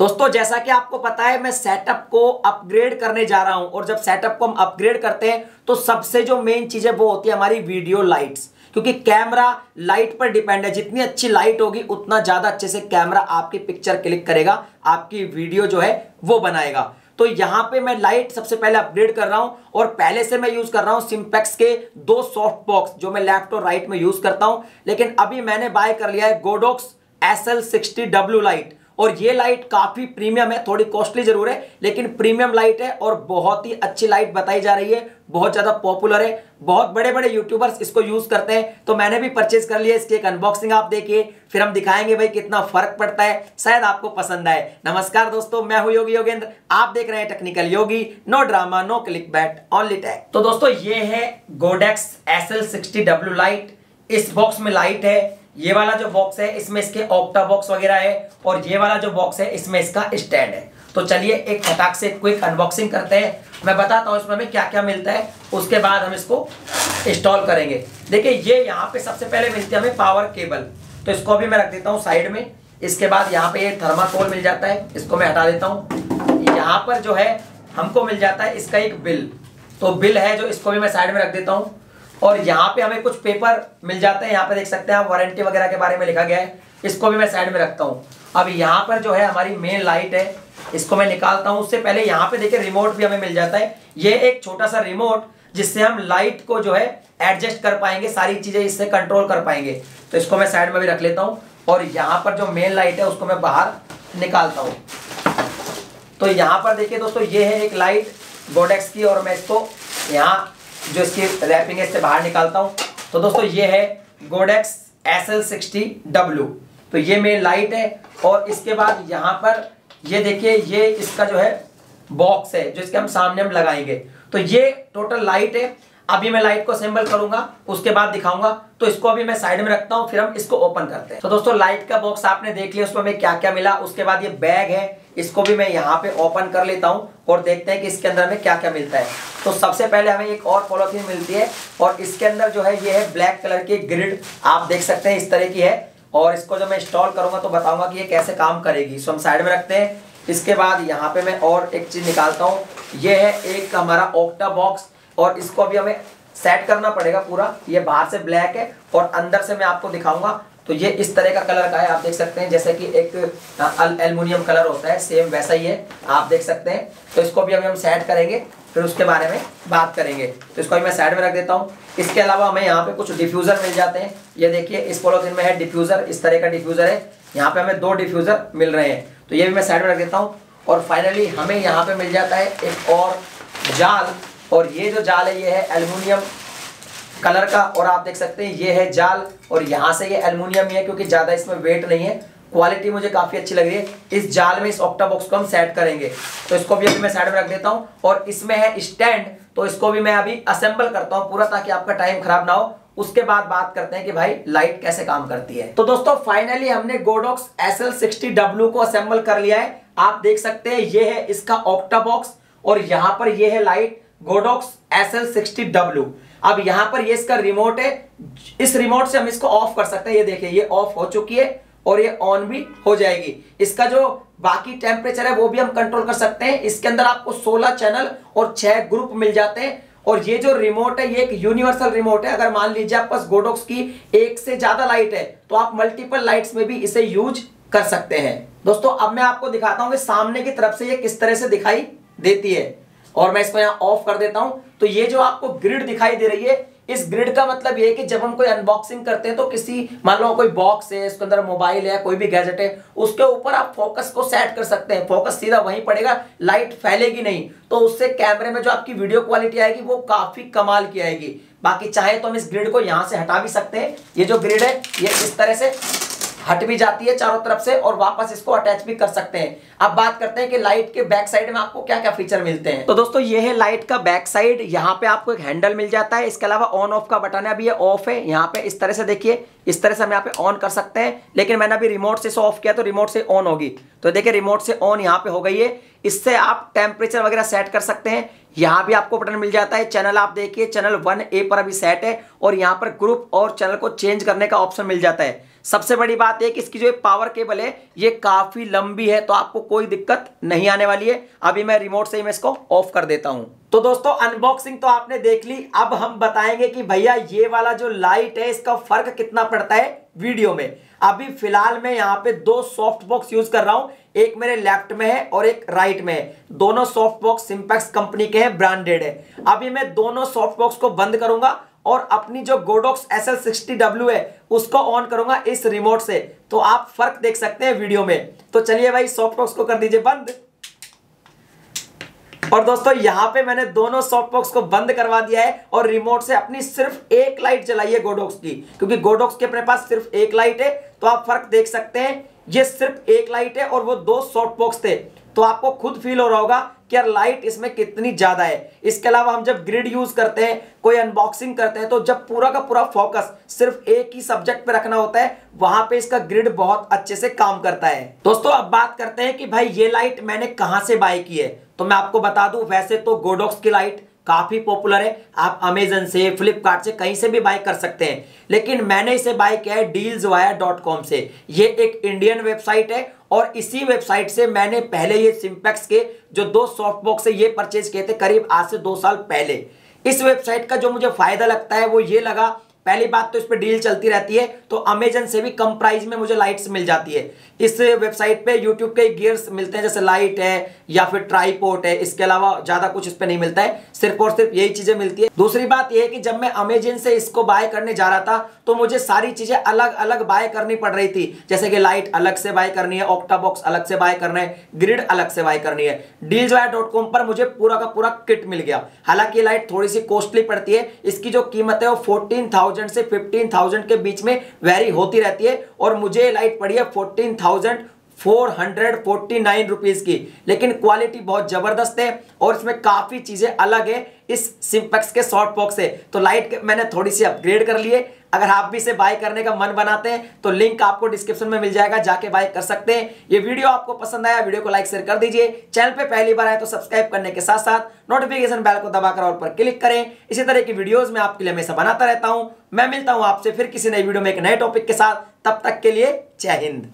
दोस्तों जैसा कि आपको पता है मैं सेटअप को अपग्रेड करने जा रहा हूं, और जब सेटअप को हम अपग्रेड करते हैं तो सबसे जो मेन चीज है वो होती है हमारी वीडियो लाइट्स, क्योंकि कैमरा लाइट पर डिपेंड है। जितनी अच्छी लाइट होगी उतना ज्यादा अच्छे से कैमरा आपकी पिक्चर क्लिक करेगा, आपकी वीडियो जो है वो बनाएगा। तो यहां पे मैं लाइट सबसे पहले अपग्रेड कर रहा हूं, और पहले से मैं यूज कर रहा हूं सिम्पेक्स के दो सॉफ्ट बॉक्स जो मैं लेफ्ट और राइट में यूज करता हूं, लेकिन अभी मैंने बाय कर लिया है गोडोक्स SL60W लाइट। और ये लाइट काफी प्रीमियम है, थोड़ी कॉस्टली जरूर है लेकिन प्रीमियम लाइट है और बहुत ही अच्छी लाइट बताई जा रही है, बहुत ज्यादा पॉपुलर है, बहुत बड़े बड़े यूट्यूबर्स इसको यूज करते हैं। तो मैंने भी परचेज कर लिया, इसकी एक अनबॉक्सिंग आप देखिए, फिर हम दिखाएंगे भाई कितना फर्क पड़ता है, शायद आपको पसंद आए। नमस्कार दोस्तों, मैं हूं योगी योगेंद्र, आप देख रहे हैं technical Yogi, no drama no clickbait only tech. तो दोस्तों ये है गोडोक्स SL60W लाइट। इस बॉक्स में लाइट है, ये वाला जो बॉक्स है इसमें इसके ऑक्टा बॉक्स वगैरह है, और ये वाला जो बॉक्स है इसमें इसका स्टैंड है। तो चलिए एक फटाक से क्विक अनबॉक्सिंग करते हैं, मैं बताता हूँ इसमें हमें क्या क्या मिलता है, उसके बाद हम इसको इंस्टॉल करेंगे। देखिए ये यहाँ पे सबसे पहले मिलती है हमें पावर केबल, तो इसको भी मैं रख देता हूँ साइड में। इसके बाद यहाँ पे ये थर्माकोल मिल जाता है, इसको मैं हटा देता हूँ। यहाँ पर जो है हमको मिल जाता है इसका एक बिल, तो बिल है जो इसको भी मैं साइड में रख देता हूँ। और यहाँ पे हमें कुछ पेपर मिल जाते हैं, यहाँ पे देख सकते हैं आप, वारंटी वगैरह के बारे में लिखा गया है, इसको भी मैं साइड में रखता हूँ। अब यहाँ पर जो है हमारी मेन लाइट है, इसको मैं निकालता हूँ। उससे पहले यहाँ पे देखिए रिमोट भी हमें मिल जाता है, ये एक छोटा सा रिमोट जिससे हम लाइट को जो है एडजस्ट कर पाएंगे, सारी चीजें इससे कंट्रोल कर पाएंगे, तो इसको मैं साइड में भी रख लेता हूँ। और यहाँ पर जो मेन लाइट है उसको मैं बाहर निकालता हूँ। तो यहाँ पर देखिए दोस्तों ये है एक लाइट गोडोक्स की, और मैं इसको यहाँ जो इसकी रैपिंग है इससे बाहर निकालता हूँ। तो दोस्तों ये है गोडोक्स SL60W, तो ये मेन लाइट है। और इसके बाद यहाँ पर ये देखिए ये इसका जो है बॉक्स है जो इसके हम सामने हम लगाएंगे। तो ये टोटल लाइट है, अभी मैं लाइट को असेंबल करूंगा, उसके बाद दिखाऊंगा। तो इसको अभी मैं साइड में रखता हूँ, फिर हम इसको ओपन करते हैं। तो दोस्तों लाइट का बॉक्स आपने देख लिया, उसमें हमें क्या क्या मिला। उसके बाद ये बैग है, इसको भी मैं यहाँ पे ओपन कर लेता हूँ और देखते हैं कि इसके अंदर हमें क्या क्या मिलता है। तो सबसे पहले हमें एक और पॉलिथीन मिलती है, और इसके अंदर जो है ये है ब्लैक कलर की ग्रिड, आप देख सकते हैं इस तरह की है, और इसको जब मैं इंस्टॉल करूंगा तो बताऊंगा कि ये कैसे काम करेगी। सो हम साइड में रखते हैं। इसके बाद यहाँ पे मैं और एक चीज निकालता हूँ, ये है एक हमारा ऑक्टा बॉक्स, और इसको अभी हमें सेट करना पड़ेगा पूरा। ये बाहर से ब्लैक है और अंदर से मैं आपको दिखाऊंगा, तो ये इस तरह का कलर का है, आप देख सकते हैं जैसे कि एक एल्युमिनियम कलर होता है, सेम वैसा ही है, आप देख सकते हैं। तो इसको भी अभी हम सेट करेंगे, फिर उसके बारे में बात करेंगे। तो इसको अभी मैं साइड में रख देता हूँ। इसके अलावा हमें यहाँ पे कुछ डिफ्यूज़र मिल जाते हैं, ये देखिए इस पॉलिथिन में है डिफ्यूज़र, इस तरह का डिफ्यूज़र है, यहाँ पे हमें दो डिफ्यूज़र मिल रहे हैं, तो ये भी मैं साइड में रख देता हूँ। और फाइनली हमें यहाँ पे मिल जाता है एक और जाल, और ये जो जाल है ये है एल्युमिनियम कलर का, और आप देख सकते हैं ये है जाल, और यहाँ से ये एल्युमिनियम ही है क्योंकि ज़्यादा इसमें वेट नहीं है। क्वालिटी मुझे काफ़ी अच्छी लग रही है। इस जाल में इस ऑक्टा बॉक्स को हम सेट करेंगे, तो इसको भी अभी मैं साइड में रख देता हूँ। और इसमें है स्टैंड, तो इसको भी मैं अभी असेंबल करता हूँ पूरा, ताकि आपका टाइम खराब ना हो। उसके बाद बात करते हैं कि भाई लाइट कैसे काम करती है। तो दोस्तों फाइनली हमने गोडोक्स SL60W को असेंबल कर लिया है, आप देख सकते हैं ये है इसका ऑक्टा बॉक्स, और यहाँ पर ये है लाइट गोडोक्स SL60W। अब यहाँ पर ये इसका रिमोट है, इस रिमोट से हम इसको ऑफ कर सकते हैं, ये देखिए ये ऑफ हो चुकी है और ये ऑन भी हो जाएगी। इसका जो बाकी टेम्परेचर है वो भी हम कंट्रोल कर सकते हैं। इसके अंदर आपको 16 चैनल और 6 ग्रुप मिल जाते हैं, और ये जो रिमोट है ये एक यूनिवर्सल रिमोट है। अगर मान लीजिए आपके पास गोडोक्स की एक से ज्यादा लाइट है तो आप मल्टीपल लाइट्स में भी इसे यूज कर सकते हैं। दोस्तों अब मैं आपको दिखाता हूँ कि सामने की तरफ से ये किस तरह से दिखाई देती है, और मैं इसको यहाँ ऑफ कर देता हूँ। तो ये जो आपको ग्रिड दिखाई दे रही है, इस ग्रिड का मतलब ये है कि जब हम कोई अनबॉक्सिंग करते हैं तो किसी, मान लो कोई बॉक्स है, इसके अंदर मोबाइल है, कोई भी गैजेट है, उसके ऊपर आप फोकस को सेट कर सकते हैं। फोकस सीधा वहीं पड़ेगा, लाइट फैलेगी नहीं, तो उससे कैमरे में जो आपकी वीडियो क्वालिटी आएगी वो काफी कमाल की आएगी। बाकी चाहे तो हम इस ग्रिड को यहाँ से हटा भी सकते हैं, ये जो ग्रिड है ये इस तरह से हट भी जाती है चारों तरफ से, और वापस इसको अटैच भी कर सकते हैं। अब बात करते हैं कि लाइट के बैक साइड में आपको क्या क्या फीचर मिलते हैं। तो दोस्तों ये है लाइट का बैक साइड, यहाँ पे आपको एक हैंडल मिल जाता है, इसके अलावा ऑन ऑफ का बटन है, अभी ये ऑफ है। यहाँ पे इस तरह से देखिए, इस तरह से हम यहाँ पे ऑन कर सकते हैं, लेकिन मैंने अभी रिमोट से ऑफ किया तो रिमोट से ऑन होगी, तो देखिए रिमोट से ऑन यहाँ पे हो गई है। इससे आप टेम्परेचर वगैरह सेट कर सकते हैं, यहाँ भी आपको बटन मिल जाता है। चैनल आप देखिए चैनल 1A पर अभी सेट है, और यहाँ पर ग्रुप और चैनल को चेंज करने का ऑप्शन मिल जाता है। सबसे बड़ी बात यह कि इसकी जो पावर केबल है ये काफी लंबी है, तो आपको कोई दिक्कत नहीं आने वाली है। अभी मैं रिमोट से ही मैं इसको ऑफ कर देता हूं। तो दोस्तों अनबॉक्सिंग तो आपने देख ली, अब हम बताएंगे कि भैया ये वाला जो लाइट है इसका फर्क कितना पड़ता है वीडियो में। अभी फिलहाल मैं यहाँ पे दो सॉफ्ट बॉक्स यूज कर रहा हूं, एक मेरे लेफ्ट में है और एक राइट में है। दोनों सॉफ्ट बॉक्स सिम्पेक्स कंपनी के हैं, ब्रांडेड है। अभी मैं दोनों सॉफ्ट बॉक्स को बंद करूंगा और अपनी जो गोडॉक्स SL60W है उसको ऑन करूंगा इस रिमोट से, तो आप फर्क देख सकते हैं वीडियो में। तो चलिए भाई सॉफ्ट बॉक्स को कर दीजिए बंद। और दोस्तों यहां पे मैंने दोनों सॉफ्ट बॉक्स को बंद करवा दिया है और रिमोट से अपनी सिर्फ एक लाइट जलाई है गोडॉक्स की, क्योंकि गोडॉक्स के अपने पास सिर्फ एक लाइट है। तो आप फर्क देख सकते हैं, ये सिर्फ एक लाइट है और वो दो सॉफ्ट बॉक्स थे। तो आपको खुद फील हो रहा होगा कि यार लाइट इसमें कितनी ज्यादा है। इसके अलावा हम जब ग्रिड यूज करते हैं, कोई अनबॉक्सिंग करते हैं, तो जब पूरा का पूरा फोकस सिर्फ एक ही सब्जेक्ट पे रखना होता है, वहां पे इसका ग्रिड बहुत अच्छे से काम करता है। दोस्तों अब बात करते हैं कि भाई ये लाइट मैंने कहां से बाय की है। तो मैं आपको बता दूं, वैसे तो गोडॉक्स की लाइट काफी पॉपुलर है, आप अमेजन से, फ्लिपकार्ट से, कहीं से भी बाय कर सकते हैं, लेकिन मैंने इसे बाय किया है Dealswire.com से। ये एक इंडियन वेबसाइट है और इसी वेबसाइट से मैंने पहले ये सिम्पेक्स के जो दो सॉफ्ट बॉक्स है ये परचेज किए थे करीब आज से 2 साल पहले। इस वेबसाइट का जो मुझे फायदा लगता है वो ये लगा, पहली बात तो इस पर डील चलती रहती है, तो अमेजन से भी कम प्राइस में मुझे लाइट्स मिल जाती है। इस वेबसाइट पे यूट्यूब के गियर्स मिलते हैं, जैसे लाइट है या फिर ट्राईपोर्ट है, इसके अलावा ज़्यादा कुछ इस पर नहीं मिलता है, सिर्फ और सिर्फ यही चीज़ें मिलती है। दूसरी बात यह है कि जब मैं अमेजन से इसको बाय करने जा रहा था तो मुझे सारी चीज़ें अलग अलग बाय करनी पड़ रही थी, जैसे कि लाइट अलग से बाय करनी है, ऑक्टा बॉक्स अलग से बाय करना है, ग्रिड अलग से बाय करनी है। Dealswire.com पर मुझे पूरा का पूरा किट मिल गया। हालांकि लाइट थोड़ी सी कॉस्टली पड़ती है, इसकी जो कीमत है वो 14,000 से 15,000 के बीच में वैरी होती रहती है और मुझे लाइट पड़ी है 14,449 रुपीस की। लेकिन क्वालिटी बहुत जबरदस्त है और इसमें काफी चीजें अलग है इस सिम्पेक्स के शॉर्ट बॉक्स से। तो लाइट मैंने थोड़ी सी अपग्रेड कर ली है। अगर आप भी इसे बाय करने का मन बनाते हैं तो लिंक आपको डिस्क्रिप्शन में मिल जाएगा, जाके बाय कर सकते हैं। ये वीडियो आपको पसंद आया, वीडियो को लाइक शेयर कर दीजिए। चैनल पे पहली बार आए तो सब्सक्राइब करने के साथ साथ नोटिफिकेशन बेल को दबाकर ऑल पर क्लिक करें। इसी तरह की वीडियोज में आपके लिए हमेशा बनाता रहता हूं। मैं मिलता हूं आपसे फिर किसी नई वीडियो में एक नए टॉपिक के साथ, तब तक के लिए जय हिंद।